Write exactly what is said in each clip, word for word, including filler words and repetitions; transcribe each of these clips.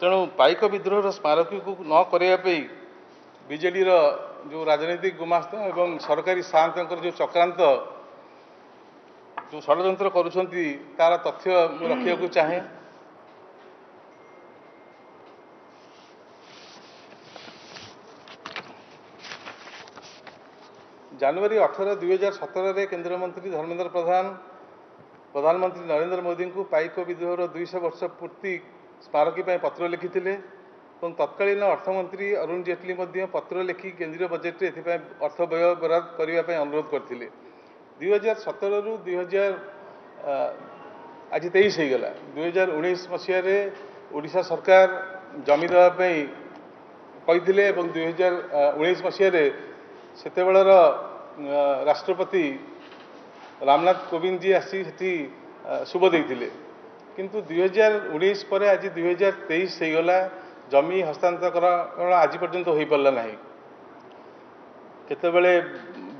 तेणु पाइक विद्रोह स्मारक को न करने बीजेडी जो राजनीतिक गुमास्त एवं सरकारी सायंत जो चक्रांत जो षड्यंत्र करुछंती तार तथ्य रखा को चाहे। जनवरी अठारह दुई हजार सतर में केन्द्र मंत्री धर्मेन्द्र प्रधान प्रधानमंत्री नरेन्द्र मोदी को पाइक विद्रोह दुईश वर्ष पूर्ति स्मारकी पत्र लिखिते और तत्कालीन अर्थमंत्री अरुण जेटली पत्र लिखि केन्द्रीय बजेट में अर्थ व्यय बराद करने अनुरोध करते। दुई हजार सतर रु दुई हजार आज तेईस होगा दुई हजार उन्नीस मसीह ओडिशा सरकार जमी देवाई कही दुई हजार उन्नीस मसीह से राष्ट्रपति रामनाथ कोविंद जी आसी शुभ देते किंतु दुई हजार उन्नीस पर आज दुई हजार तेईस होगला जमी हस्तांतरण आज पर्यंत हो पारा ना। केतबेले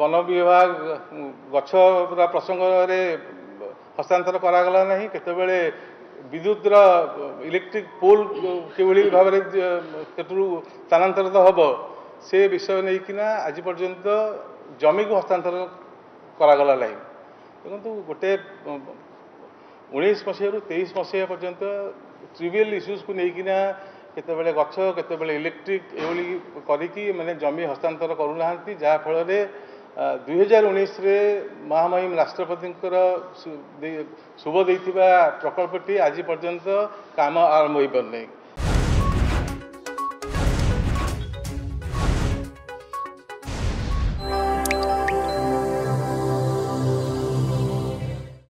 वन विभाग गछरा प्रसंग हस्तांतर करागला ना, केतबेले विद्युत इलेक्ट्रिक पोल किभली भाव स्थानांतरित हम से विषय नहींकिना आज पर्यंत जमी को हस्तांतर करागला ना। देखो गोटे उन्नीस मसीह तेईस मसीह पर्यंत ट्रिवियल इश्यूज को लेकिना केतबेले गच्छ केतबेले इलेक्ट्रिक एवली करिकी माने जमी हस्तांतर करूना जहाँफल दुई हजार उन्नीस महामहिम राष्ट्रपति शुभ देता प्रकल्पटी आज पर्यंत काम आरंभ हो पारना।